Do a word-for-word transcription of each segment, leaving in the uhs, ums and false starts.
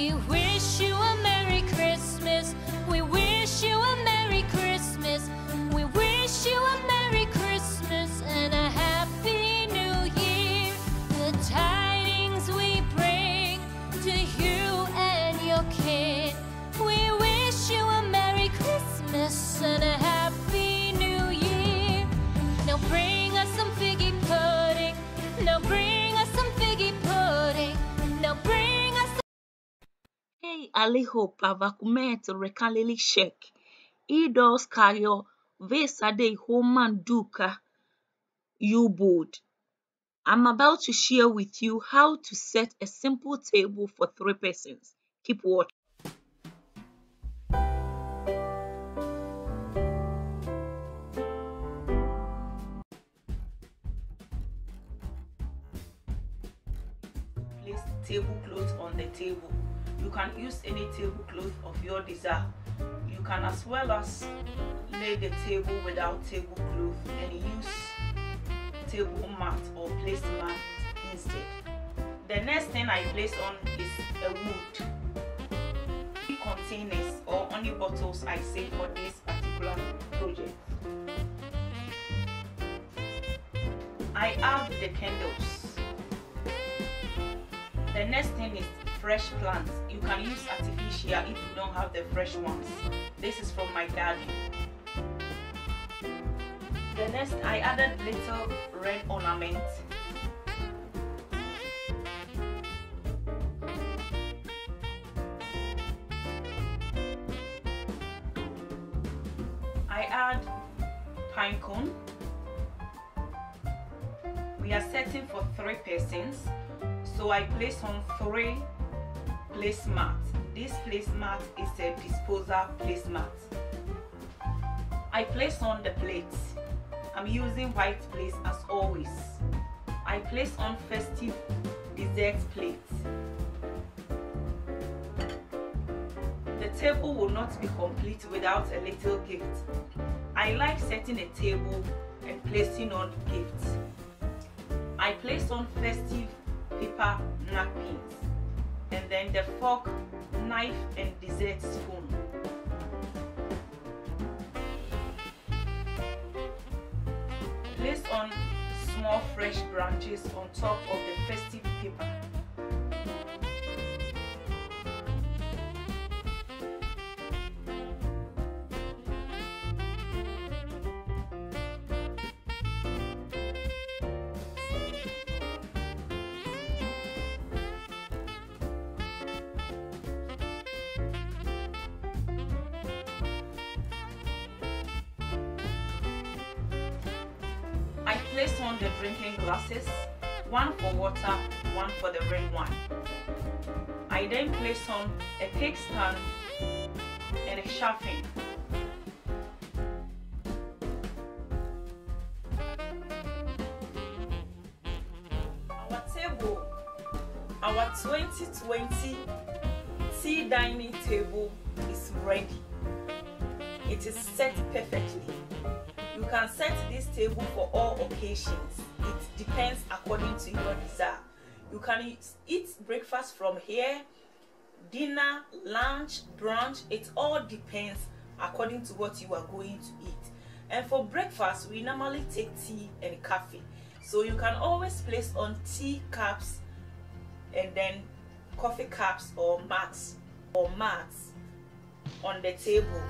We wish you a Merry Christmas. We wish you a Merry Christmas. We wish you a Merry Christmas and a Happy New Year. The tidings we bring to you and your kin. We wish you a Merry Christmas and a Happy New Year. Now bring us some figgy pudding. Now bring us some figgy pudding. Now bring us some. Hey, alihope avakumeto rekaleli shek. Idos kayo vesade homan duka ubod. I'm about to share with you how to set a simple table for three persons. Keep watching. Place tablecloth on the table. You can use any tablecloth of your desire. You can as well as lay the table without tablecloth and use table mat or place mat instead. The next thing I place on is a wood. Containers or only bottles I save for this particular project. I add the candles. The next thing is fresh plants. You can use artificial if you don't have the fresh ones. This is from my garden. The next, I added little red ornament. I add pine cone. We are setting for three persons, so I place on three placemat. This placemat is a disposal placemat. I place on the plates. I'm using white plates as always. I place on festive dessert plates. The table will not be complete without a little gift. I like setting a table and placing on gifts. I place on festive paper napkins. And then the fork, knife, and dessert spoon. Place on small fresh branches on top of the festive paper. I place on the drinking glasses, one for water, one for the red wine. I then place on a cake stand and a shelving. Our table, our twenty twenty tea dining table is ready. It is set perfectly. You can set this table for all occasions. It depends according to your desire. You can eat breakfast from here, dinner, lunch, brunch. It all depends according to what you are going to eat. And for breakfast, we normally take tea and coffee. So you can always place on tea cups and then coffee cups or mugs or mugs on the table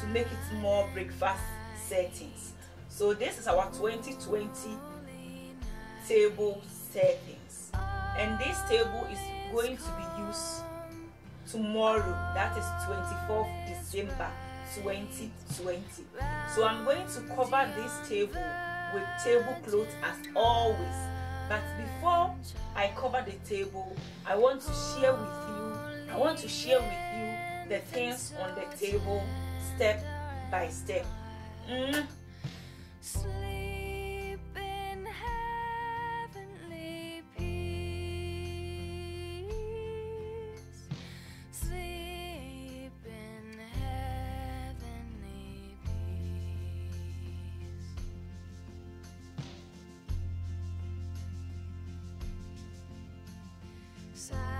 to make it more breakfast settings. So this is our twenty twenty table settings, and this table is going to be used tomorrow, that is twenty-fourth December twenty twenty. So I'm going to cover this table with tablecloth as always, but before I cover the table, I want to share with you I want to share with you the things on the table step by step. Mm. Sleep in heavenly peace. Sleep in heavenly peace. Sigh.